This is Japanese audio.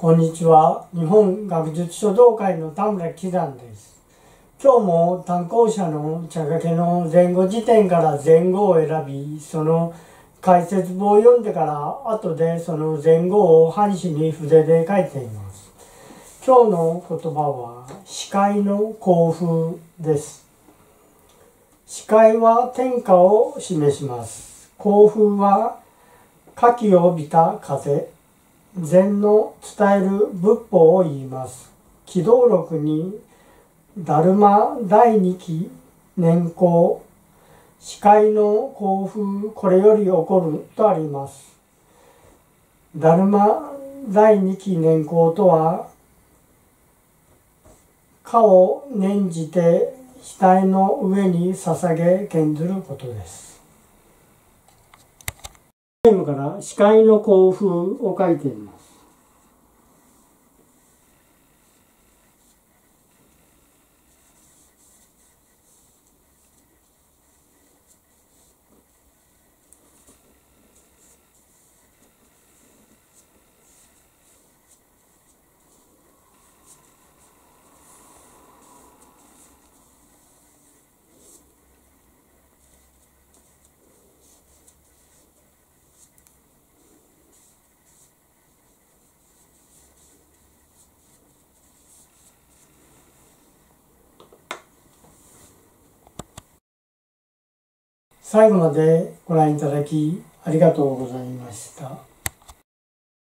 こんにちは。日本学術書道会の田村喜山です。今日も単行者の茶掛けの前後辞典から前後を選び、その解説文を読んでから後でその前後を半紙に筆で書いています。今日の言葉は四海の興風です。四海は天下を示します。興風は火気を帯びた風。禅の伝える仏法を言います。軌道録に、ダルマ第二期年功、四海の興風、これより起こるとあります。ダルマ第二期年功とは、火を念じて額の上に捧げ献ずることです。ゲームから四海の興風を書いています。最後までご覧いただきありがとうございました。